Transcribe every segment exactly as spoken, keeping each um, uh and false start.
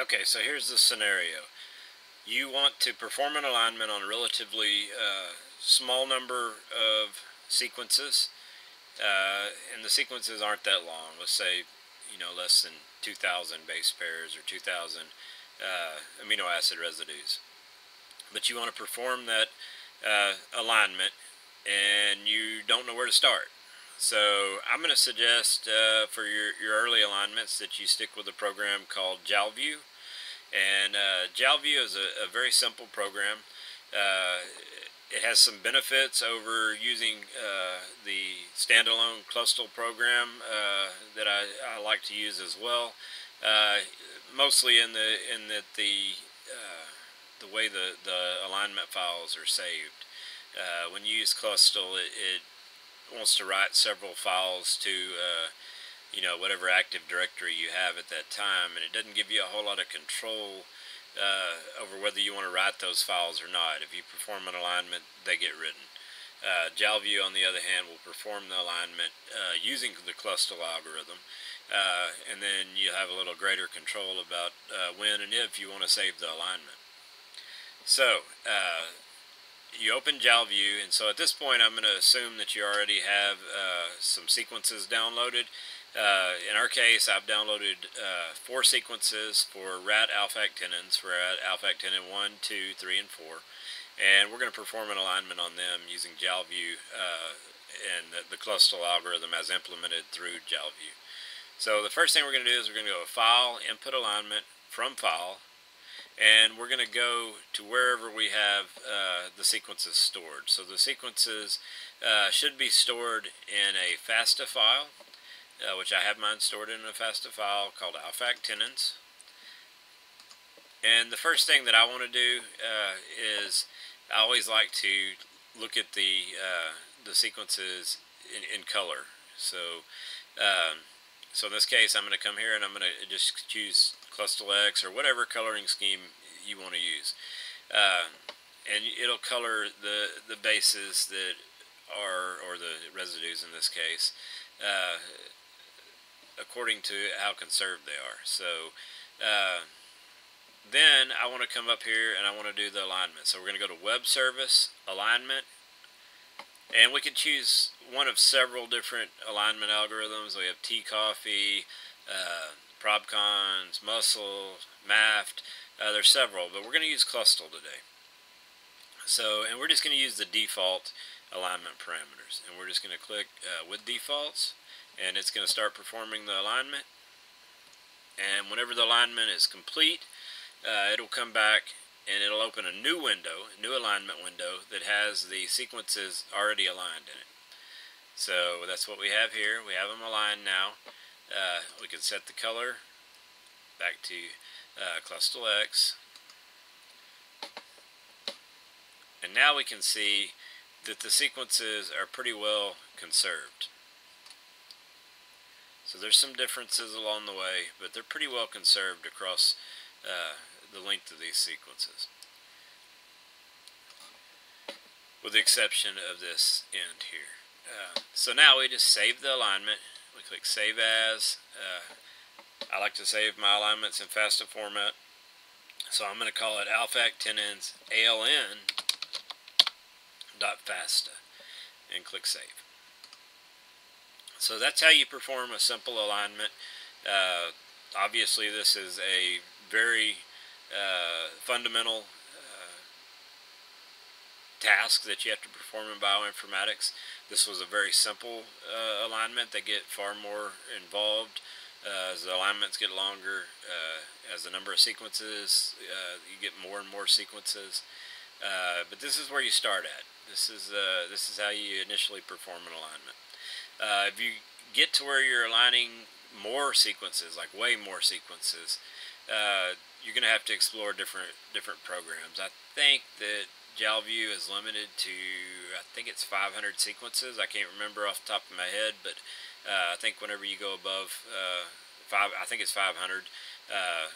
Okay, so here's the scenario. You want to perform an alignment on a relatively uh, small number of sequences, uh, and the sequences aren't that long. Let's say, you know, less than two thousand base pairs or two thousand uh, amino acid residues. But you want to perform that uh, alignment, and you don't know where to start. So I'm going to suggest uh, for your, your early alignments that you stick with a program called Jalview. And uh, Jalview is a, a very simple program. Uh, it has some benefits over using uh, the standalone Clustal program uh, that I, I like to use as well. Uh, mostly in the in that the uh, the way the the alignment files are saved. Uh, when you use Clustal, it, it wants to write several files to uh, you know, whatever active directory you have at that time, and it doesn't give you a whole lot of control uh, over whether you want to write those files or not. If you perform an alignment, they get written. Uh, Jalview, on the other hand, will perform the alignment uh, using the Clustal algorithm, uh, and then you have a little greater control about uh, when and if you want to save the alignment. So uh, you open Jalview, and so at this point I'm going to assume that you already have uh, some sequences downloaded. Uh, in our case, I've downloaded uh, four sequences for rat alpha actinins, for rat alpha actinin one, two, three, and four, and we're going to perform an alignment on them using Jalview uh, and the, the Clustal algorithm as implemented through Jalview. So the first thing we're going to do is we're going to go to File, Input Alignment, From File, and we're going to go to wherever we have uh, the sequences stored. So the sequences uh, should be stored in a FASTA file, uh, which I have mine stored in a FASTA file called alpha actinins. And the first thing that I want to do uh, is I always like to look at the uh, the sequences in, in color. So, um, so in this case, I'm going to come here and I'm going to just choose Clustal X or whatever coloring scheme you want to use, uh, and it'll color the the bases that are, or the residues in this case, uh, according to how conserved they are. So uh, then I want to come up here and I want to do the alignment. So we're going to go to Web Service, Alignment, and we can choose one of several different alignment algorithms. We have Tea Coffee, uh, ProbCons, Muscle, MAFFT, uh, there's several, but we're going to use Clustal today. So, and we're just going to use the default alignment parameters, and we're just going to click uh, with defaults, and it's going to start performing the alignment. And whenever the alignment is complete, uh, it'll come back and it'll open a new window, a new alignment window that has the sequences already aligned in it. So that's what we have here. We have them aligned now. Uh, we can set the color back to uh, Clustal X, and now we can see that the sequences are pretty well conserved. So there's some differences along the way, but they're pretty well conserved across uh, the length of these sequences, with the exception of this end here. Uh, so now we just save the alignment. We click Save As. Uh, I like to save my alignments in FASTA format, so I'm going to call it alpha actinins aln.fasta and click Save. So that's how you perform a simple alignment. Uh, obviously, this is a very uh, fundamental task that you have to perform in bioinformatics. This was a very simple uh, alignment. They get far more involved uh, as the alignments get longer, uh, as the number of sequences, uh, you get more and more sequences. Uh, but this is where you start at. This is uh, this is how you initially perform an alignment. Uh, if you get to where you're aligning more sequences, like way more sequences, uh, you're going to have to explore different different programs. I think that Jalview is limited to, I think it's five hundred sequences. I can't remember off the top of my head, but uh, I think whenever you go above uh, five, I think it's five hundred, uh,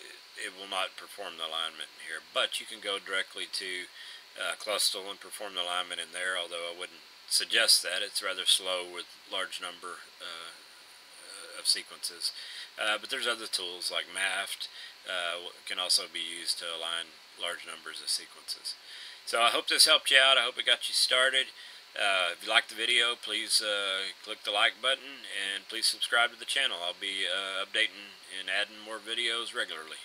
it, it will not perform the alignment here. But you can go directly to uh, Clustal and perform the alignment in there, although I wouldn't suggest that. It's rather slow with large number uh, of sequences. Uh, but there's other tools like MAFFT uh, can also be used to align large numbers of sequences. So I hope this helped you out. I hope it got you started. Uh, if you liked the video, please uh, click the like button and please subscribe to the channel. I'll be uh, updating and adding more videos regularly.